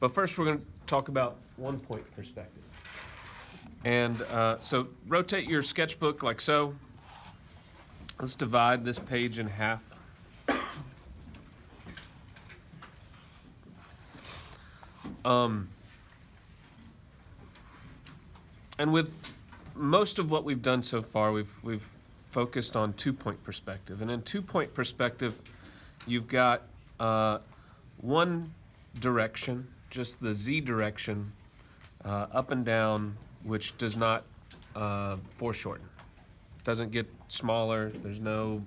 But first, we're going to talk about one-point perspective. And so rotate your sketchbook like so. Let's divide this page in half. And with most of what we've done so far, we've focused on two-point perspective. And in two-point perspective, you've got one direction, just the Z direction, up and down, which does not foreshorten. It doesn't get smaller. There's no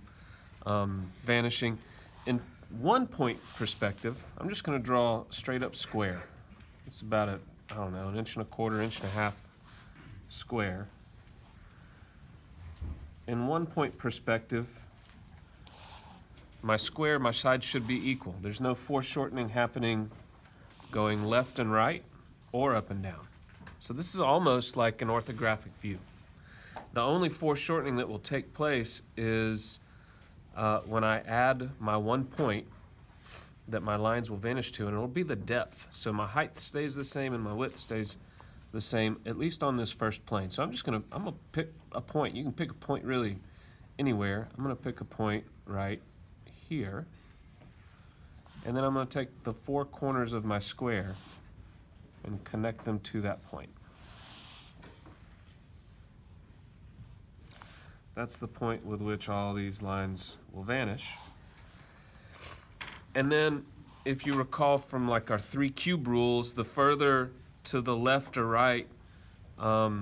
vanishing. In one-point perspective, I'm just going to draw straight up square. It's about a, I don't know, an inch and a quarter, inch and a half square. In one-point perspective, my square, my sides should be equal. There's no foreshortening happening going left and right or up and down. So this is almost like an orthographic view. The only foreshortening that will take place is when I add my one point that my lines will vanish to, and it'll be the depth. So my height stays the same and my width stays the same, at least on this first plane. So I'm gonna pick a point. You can pick a point really anywhere. I'm gonna pick a point right here, and then I'm gonna take the four corners of my square and connect them to that point. That's the point with which all these lines will vanish. And then if you recall from like our three cube rules, the further to the left or right the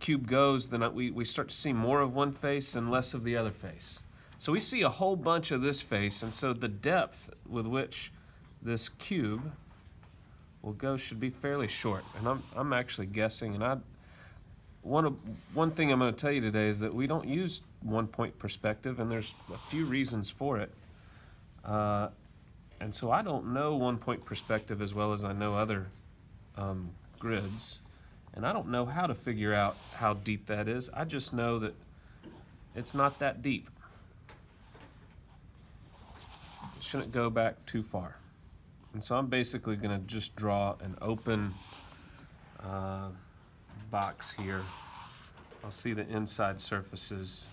cube goes, then we start to see more of one face and less of the other face. So we see a whole bunch of this face, and so the depth with which this cube will go should be fairly short. And I'm actually guessing, and one thing I'm going to tell you today is that we don't use one-point perspective, and there's a few reasons for it. And so I don't know one-point perspective as well as I know other grids, and I don't know how to figure out how deep that is. I just know that it's not that deep. It shouldn't go back too far. And so I'm basically going to just draw an open box here. I'll see the inside surfaces,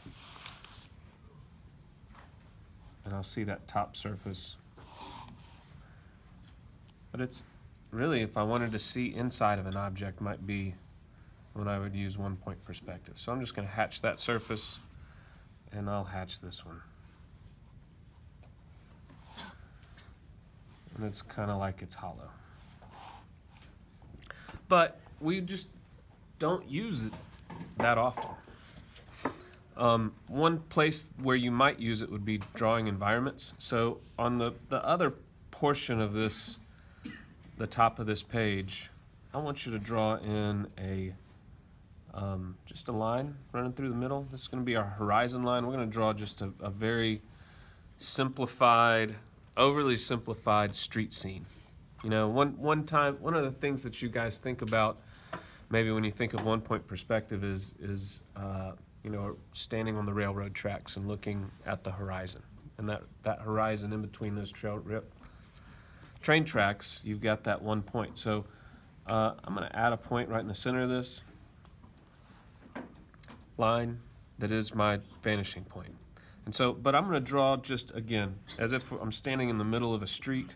and I'll see that top surface. But it's really, if I wanted to see inside of an object, might be when I would use one-point perspective. So I'm just going to hatch that surface, and I'll hatch this one. And it's kind of like it's hollow. But we just don't use it that often. One place where you might use it would be drawing environments. So on the other portion of this, the top of this page, I want you to draw in a just a line running through the middle. This is going to be our horizon line. We're going to draw just a very simplified, overly simplified street scene. You know, one of the things that you guys think about maybe when you think of one-point perspective is you know, standing on the railroad tracks and looking at the horizon, and that horizon in between those train tracks, you've got that one point. So I'm going to add a point right in the center of this line that is my vanishing point. And so, but I'm going to draw just, again, as if I'm standing in the middle of a street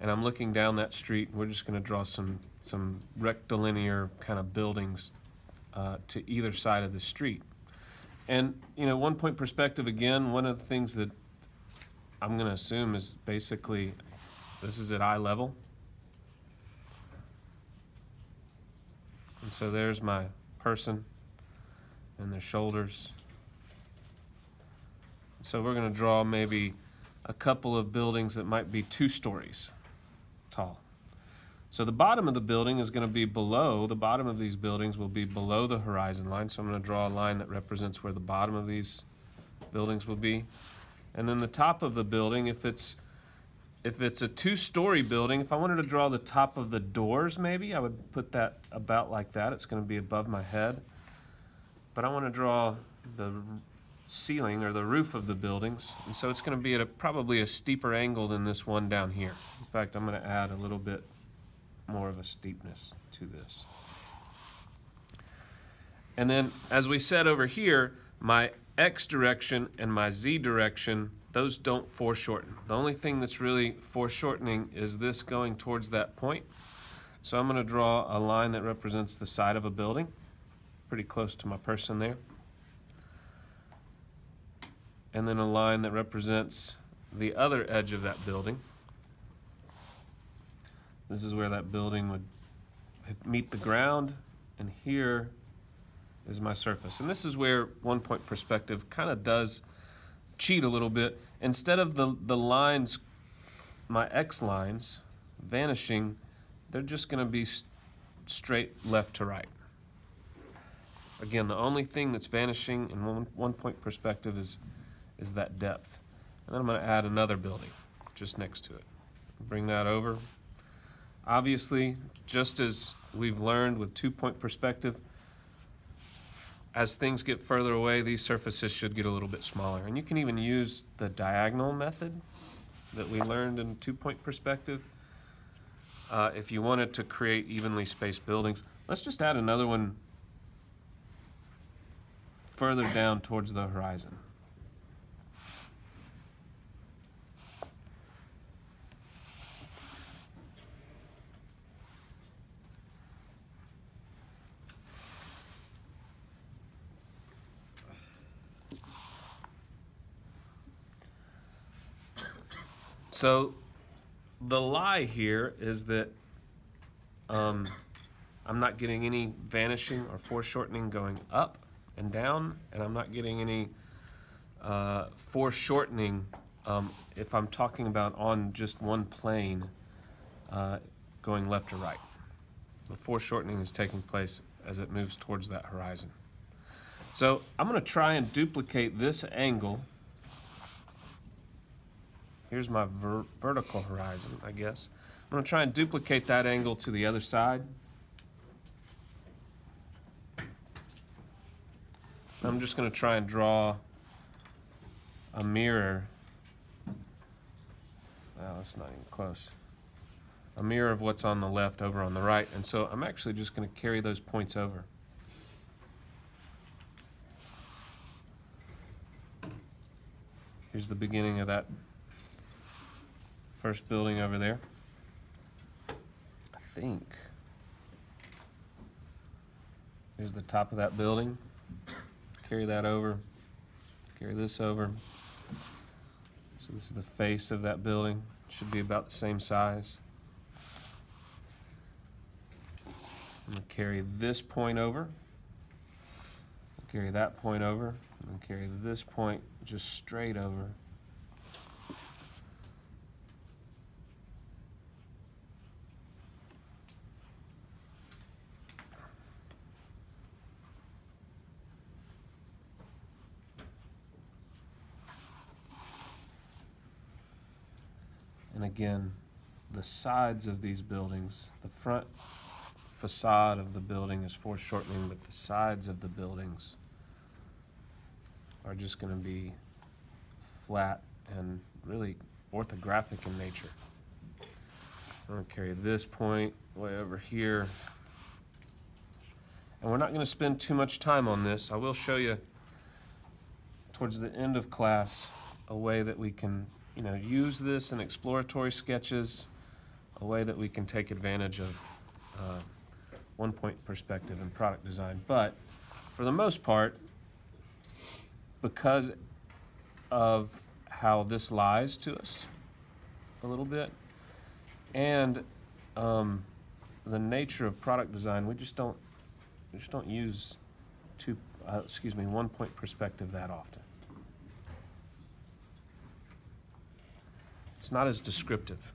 and I'm looking down that street. We're just going to draw some rectilinear kind of buildings to either side of the street. And, you know, one-point perspective, again, one of the things that I'm going to assume is basically this is at eye level. And so there's my person and their shoulders. So we're going to draw maybe a couple of buildings that might be 2 stories tall. So the bottom of the building is going to be below, the bottom of these buildings will be below the horizon line. So I'm going to draw a line that represents where the bottom of these buildings will be. And then the top of the building, if it's a 2-story building, if I wanted to draw the top of the doors maybe, I would put that about like that. It's going to be above my head. But I want to draw the ceiling or the roof of the buildings, and so it's going to be at probably a steeper angle than this one down here. In fact, I'm going to add a little bit more of a steepness to this. And then, as we said over here, my X direction and my Z direction, those don't foreshorten. The only thing that's really foreshortening is this going towards that point. So I'm going to draw a line that represents the side of a building, pretty close to my person there. And then a line that represents the other edge of that building. This is where that building would meet the ground, and here is my surface. And this is where one-point perspective kind of does cheat a little bit. Instead of the lines, my X lines, vanishing, they're just going to be straight left to right. Again, the only thing that's vanishing in one-point perspective is that depth. And then I'm going to add another building just next to it. Bring that over. Obviously, just as we've learned with two-point perspective, as things get further away, these surfaces should get a little bit smaller. And you can even use the diagonal method that we learned in two-point perspective if you wanted to create evenly spaced buildings. Let's just add another one further down towards the horizon. So the lie here is that I'm not getting any vanishing or foreshortening going up and down, and I'm not getting any foreshortening if I'm talking about on just one plane going left or right. The foreshortening is taking place as it moves towards that horizon. So I'm going to try and duplicate this angle. Here's my vertical horizon, I guess. I'm going to try and duplicate that angle to the other side. I'm just going to try and draw a mirror. Well, that's not even close. A mirror of what's on the left over on the right. And so I'm actually just going to carry those points over. Here's the beginning of that first building over there, I think. Here's the top of that building. Carry that over. Carry this over. So this is the face of that building. It should be about the same size. I'm going to carry this point over. Carry that point over. I'm going to carry this point just straight over. And again, the sides of these buildings, the front facade of the building is foreshortening, but the sides of the buildings are just going to be flat and really orthographic in nature. I'm going to carry this point way over here. And we're not going to spend too much time on this. I will show you towards the end of class a way that we can use this in exploratory sketches, a way that we can take advantage of one-point perspective in product design. But for the most part, because of how this lies to us a little bit, and the nature of product design, we just don't use one-point perspective that often. It's not as descriptive.